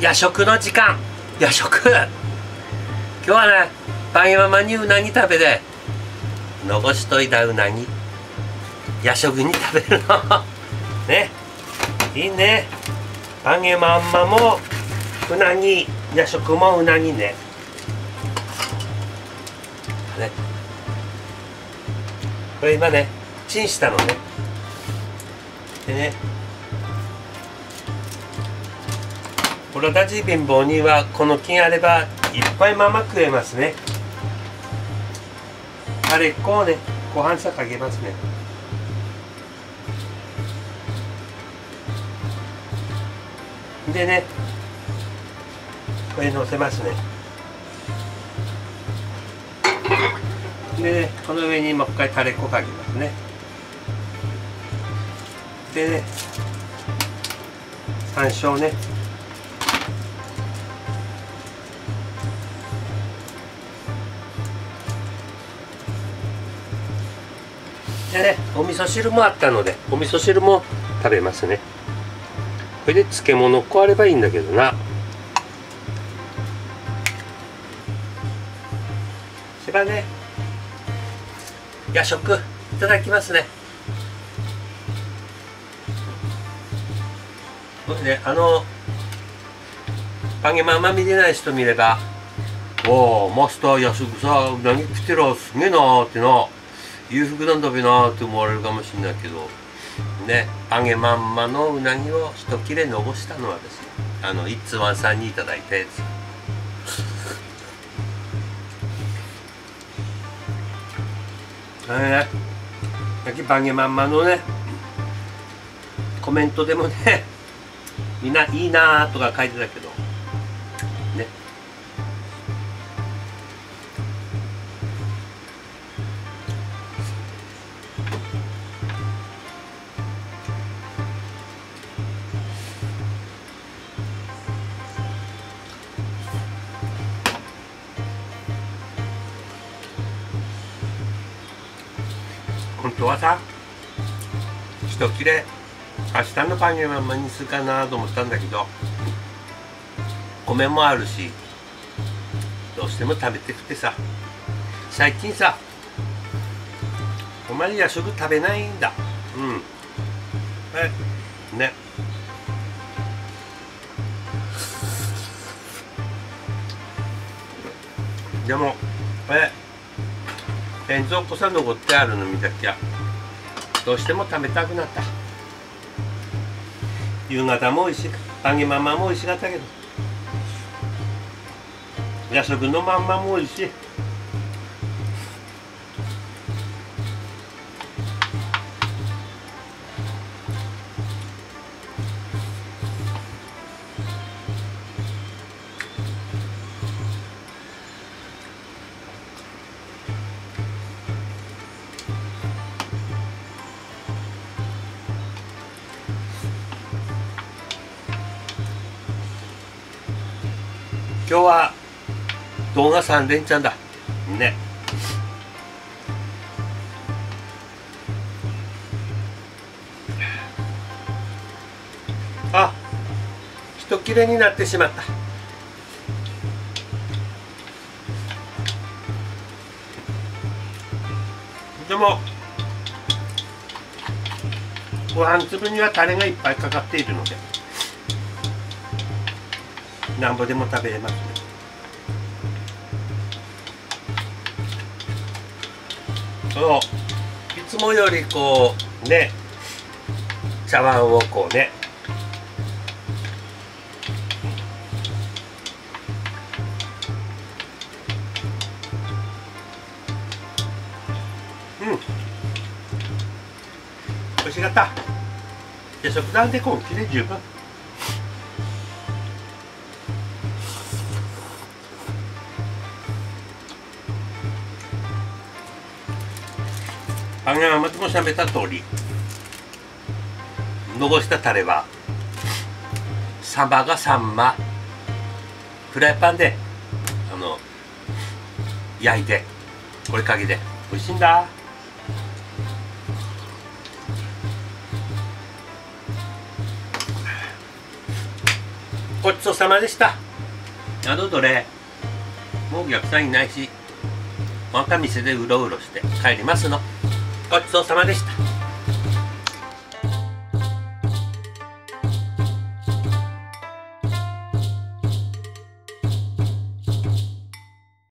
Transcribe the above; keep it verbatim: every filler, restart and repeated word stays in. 夜食の時間。夜食。今日はね、晩夜ママにうなぎ食べて、残しといたうなぎ夜食に食べるの。ね、いいね。晩夜ママもうなぎ、夜食もうなぎね。ね、これ今ね、チンしたのね。でね、俺たち貧乏人はこの菌あればいっぱいまま食えますね。あれこうね、ご飯さかけますね。でね、これ乗せますね。でね、この上にもう一回タレ粉かけますね。でね、山椒ね。でね、お味噌汁もあったので、お味噌汁も食べますね。これで漬物こうあればいいんだけどな。それはね、夜食いただきますね。僕ね、あの晩夜ママ見れない人見れば「おおマスター夜食さ何食ってろすげえな」ってな「裕福なんだべな」って思われるかもしれないけどね、晩夜ママのうなぎを一切れ残したのはですね、あの一通ワンさんにいただいたやつ。ね、さっき晩夜ママのねコメントでもね「みんないいな」とか書いてたけどね、本当はさ、一切れ明日の晩夜ママにするかなと思ったんだけど、米もあるしどうしても食べてくてさ、最近さあまり夜食食べないんだ。うんね、でもこれ冷蔵庫さ残ってあるの見たきゃどうしても食べたくなった。夕方も美味しい、晩夜ママも美味しかったけど、夜食のまんまも美味しい。今日は動画さん連チャンだね。あ、一切れになってしまった。でもご飯粒にはタレがいっぱいかかっているので。なんぼでも食べれますね。そう、いつもよりこうね、茶碗をこうね、うん、おいしかった。夜食なんて今期で十分。晩夜ママとも喋った通り、残したタレはサンマがサンマフライパンであの焼いて、これかけて美味しいんだ。美ごちそうさまでした。宿どれもうお客さんいないし、若店でうろうろして帰りますの。ごちそうさまでした。